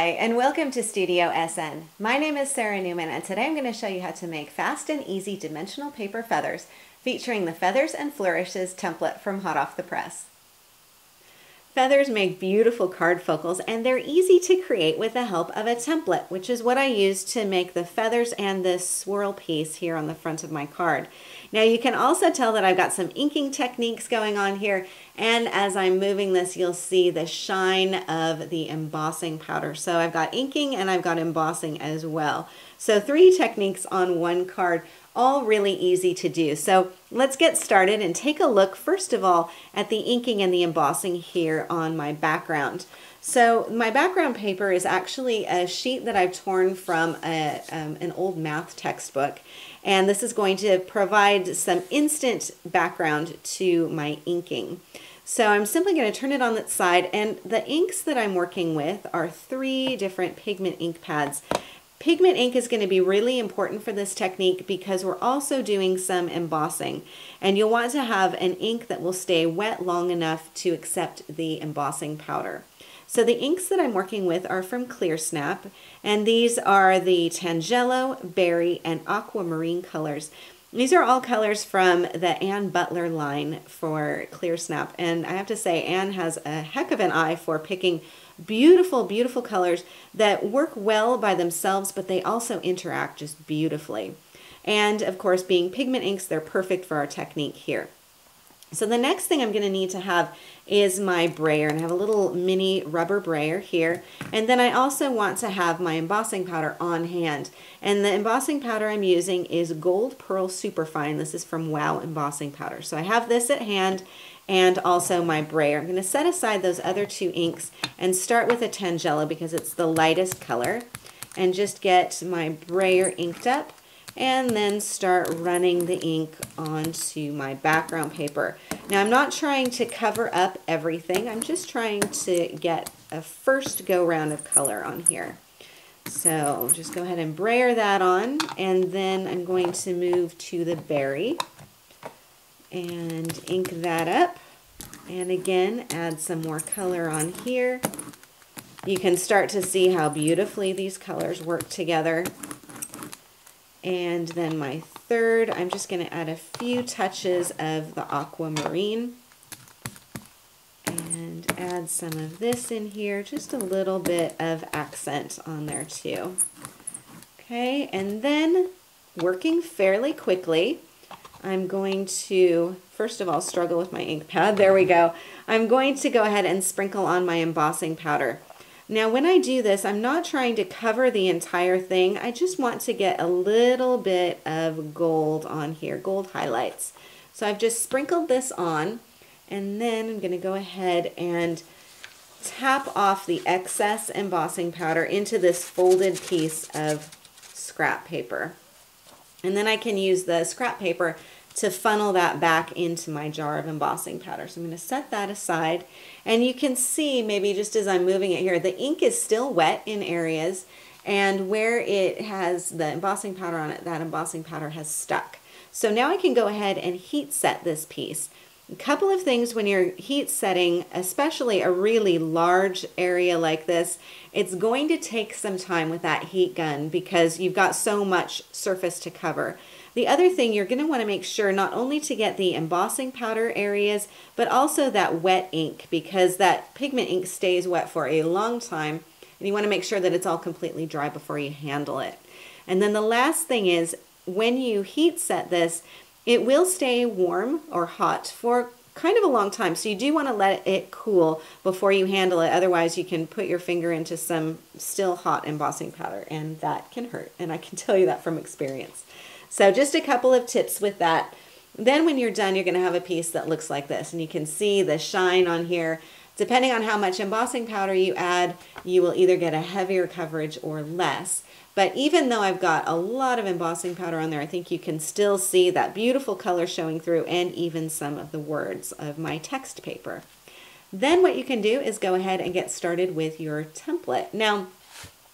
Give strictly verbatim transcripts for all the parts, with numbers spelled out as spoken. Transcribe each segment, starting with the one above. Hi, and welcome to Studio S N. My name is Sara Naumann, and today I'm going to show you how to make fast and easy dimensional paper feathers featuring the Feathers and Flourishes template from Hot Off the Press. Feathers make beautiful card focals, and they're easy to create with the help of a template, which is what I used to make the feathers and this swirl piece here on the front of my card. Now you can also tell that I've got some inking techniques going on here, and as I'm moving this you'll see the shine of the embossing powder. So I've got inking and I've got embossing as well. So three techniques on one card, all really easy to do. So let's get started and take a look first of all at the inking and the embossing here on my background. So my background paper is actually a sheet that I've torn from a, um, an old math textbook, and this is going to provide some instant background to my inking. So I'm simply going to turn it on its side, and the inks that I'm working with are three different pigment ink pads. Pigment ink is going to be really important for this technique because we're also doing some embossing, and you'll want to have an ink that will stay wet long enough to accept the embossing powder. So the inks that I'm working with are from ClearSnap, and these are the Tangelo, Berry, and Aquamarine colors. These are all colors from the Ann Butler line for ClearSnap, and I have to say Ann has a heck of an eye for picking beautiful, beautiful colors that work well by themselves, but they also interact just beautifully. And of course, being pigment inks, they're perfect for our technique here. So the next thing I'm going to need to have is my brayer, and I have a little mini rubber brayer here, and then I also want to have my embossing powder on hand, and the embossing powder I'm using is Gold Pearl Superfine. This is from Wow Embossing Powder. So I have this at hand and also my brayer. I'm going to set aside those other two inks and start with a Tangelo because it's the lightest color, and just get my brayer inked up and then start running the ink onto my background paper. Now I'm not trying to cover up everything, I'm just trying to get a first go round of color on here. So just go ahead and brayer that on, and then I'm going to move to the berry and ink that up, and again add some more color on here. You can start to see how beautifully these colors work together. And then my third, I'm just going to add a few touches of the aquamarine and add some of this in here, just a little bit of accent on there too. Okay, and then working fairly quickly, I'm going to, first of all, struggle with my ink pad. There we go. I'm going to go ahead and sprinkle on my embossing powder. Now when I do this, I'm not trying to cover the entire thing. I just want to get a little bit of gold on here, gold highlights. So I've just sprinkled this on, and then I'm going to go ahead and tap off the excess embossing powder into this folded piece of scrap paper. And then I can use the scrap paper to funnel that back into my jar of embossing powder. So I'm going to set that aside, and you can see maybe just as I'm moving it here, the ink is still wet in areas, and where it has the embossing powder on it, that embossing powder has stuck. So now I can go ahead and heat set this piece. A couple of things when you're heat setting, especially a really large area like this, it's going to take some time with that heat gun because you've got so much surface to cover. The other thing, you're going to want to make sure not only to get the embossing powder areas, but also that wet ink, because that pigment ink stays wet for a long time, and you want to make sure that it's all completely dry before you handle it. And then the last thing is, when you heat set this, it will stay warm or hot for kind of a long time, so you do want to let it cool before you handle it. Otherwise you can put your finger into some still hot embossing powder, and that can hurt, and I can tell you that from experience. So just a couple of tips with that. Then when you're done, you're going to have a piece that looks like this, and you can see the shine on here. Depending on how much embossing powder you add, you will either get a heavier coverage or less. But even though I've got a lot of embossing powder on there, I think you can still see that beautiful color showing through, and even some of the words of my text paper. Then what you can do is go ahead and get started with your template. Now,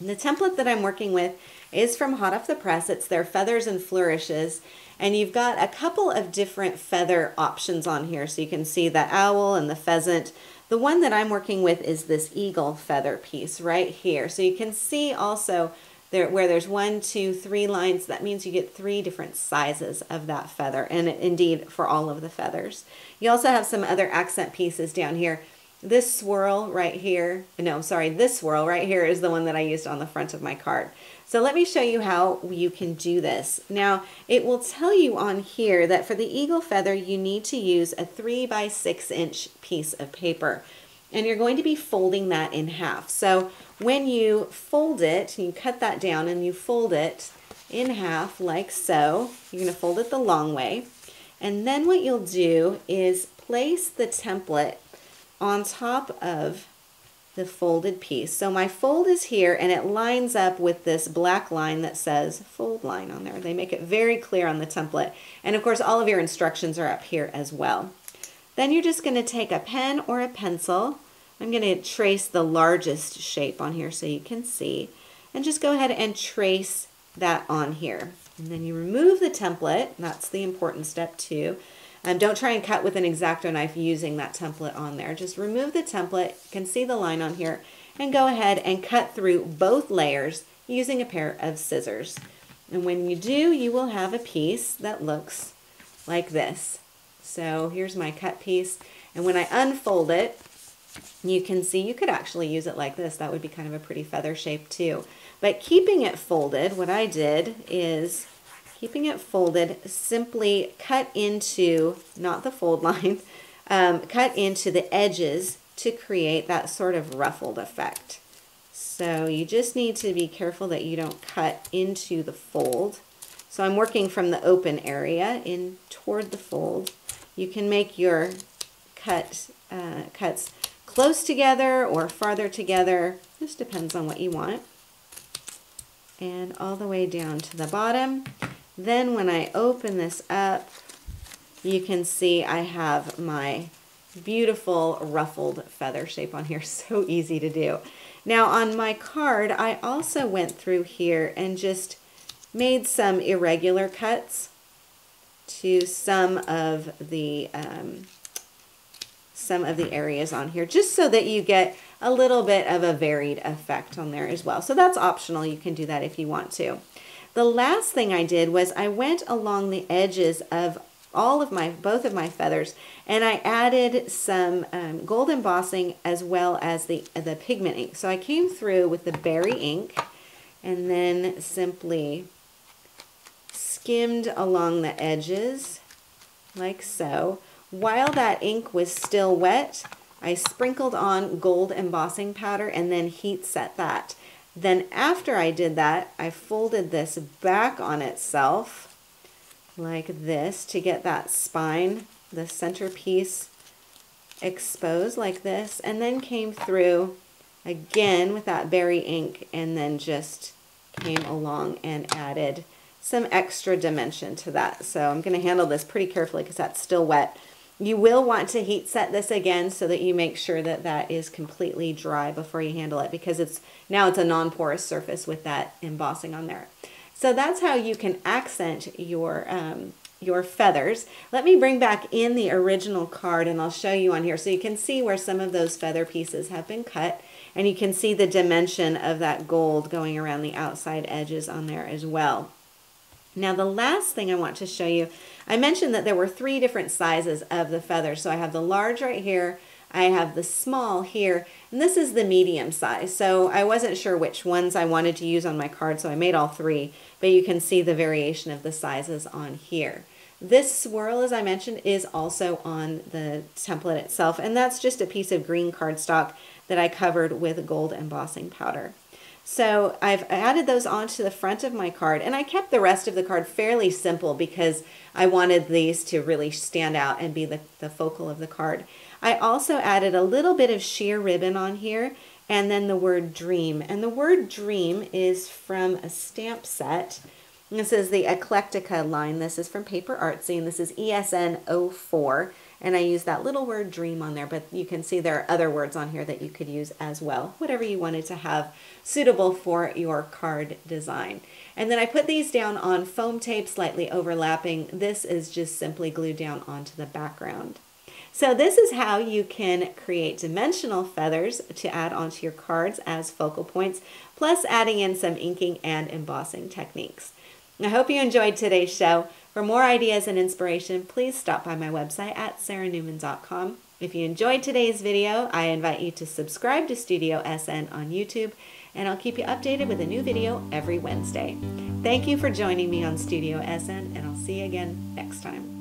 the template that I'm working with is from Hot Off the Press. It's their Feathers and Flourishes, And you've got a couple of different feather options on here. So you can see the owl and the pheasant. The one that I'm working with is this eagle feather piece right here. So you can see also there where there's one, two, three lines. That means you get three different sizes of that feather, and indeed for all of the feathers. You also have some other accent pieces down here. This swirl right here, no, sorry, this swirl right here is the one that I used on the front of my card. So let me show you how you can do this. Now, it will tell you on here that for the eagle feather, you need to use a three by six inch piece of paper, and you're going to be folding that in half. So when you fold it, you cut that down and you fold it in half like so. You're going to fold it the long way. And then what you'll do is place the template on top of the folded piece. So my fold is here and it lines up with this black line that says fold line on there. They make it very clear on the template. And of course, all of your instructions are up here as well. Then you're just gonna take a pen or a pencil. I'm gonna trace the largest shape on here so you can see, and just go ahead and trace that on here. And then you remove the template. That's the important step too. Um, don't try and cut with an X-Acto knife using that template on there. Just remove the template, you can see the line on here, and go ahead and cut through both layers using a pair of scissors. And when you do, you will have a piece that looks like this. So here's my cut piece. And when I unfold it, you can see you could actually use it like this. That would be kind of a pretty feather shape too. But keeping it folded, what I did is keeping it folded, simply cut into, not the fold line, um, cut into the edges to create that sort of ruffled effect. So you just need to be careful that you don't cut into the fold. So I'm working from the open area in toward the fold. You can make your cut uh, cuts close together or farther together. This depends on what you want. And all the way down to the bottom. Then when I open this up, you can see I have my beautiful ruffled feather shape on here. So easy to do. Now on my card, I also went through here and just made some irregular cuts to some of the um, some of the areas on here, just so that you get a little bit of a varied effect on there as well. So that's optional. You can do that if you want to. The last thing I did was I went along the edges of all of my, both of my feathers, and I added some um, gold embossing as well as the, the pigment ink. So I came through with the berry ink and then simply skimmed along the edges like so. While that ink was still wet, I sprinkled on gold embossing powder and then heat set that. Then after I did that, I folded this back on itself like this to get that spine, the centerpiece exposed like this, and then came through again with that berry ink and then just came along and added some extra dimension to that. So I'm going to handle this pretty carefully because that's still wet. You will want to heat set this again so that you make sure that that is completely dry before you handle it, because it's now it's a non-porous surface with that embossing on there. So that's how you can accent your, um, your feathers. Let me bring back in the original card and I'll show you on here so you can see where some of those feather pieces have been cut, and you can see the dimension of that gold going around the outside edges on there as well. Now the last thing I want to show you, I mentioned that there were three different sizes of the feathers. So I have the large right here, I have the small here, and this is the medium size. So I wasn't sure which ones I wanted to use on my card, so I made all three, but you can see the variation of the sizes on here. This swirl, as I mentioned, is also on the template itself, and that's just a piece of green cardstock that I covered with gold embossing powder. So I've added those onto the front of my card, and I kept the rest of the card fairly simple because I wanted these to really stand out and be the, the focal of the card. I also added a little bit of sheer ribbon on here and then the word dream. And the word dream is from a stamp set. This is the Eclectica line. This is from Paper Artsy, and this is E S N oh four. And I use that little word dream on there, but you can see there are other words on here that you could use as well, whatever you wanted to have suitable for your card design. And then I put these down on foam tape, slightly overlapping. This is just simply glued down onto the background. So this is how you can create dimensional feathers to add onto your cards as focal points, plus adding in some inking and embossing techniques. I hope you enjoyed today's show. For more ideas and inspiration, please stop by my website at sara naumann dot com. If you enjoyed today's video, I invite you to subscribe to Studio S N on YouTube, and I'll keep you updated with a new video every Wednesday. Thank you for joining me on Studio S N, and I'll see you again next time.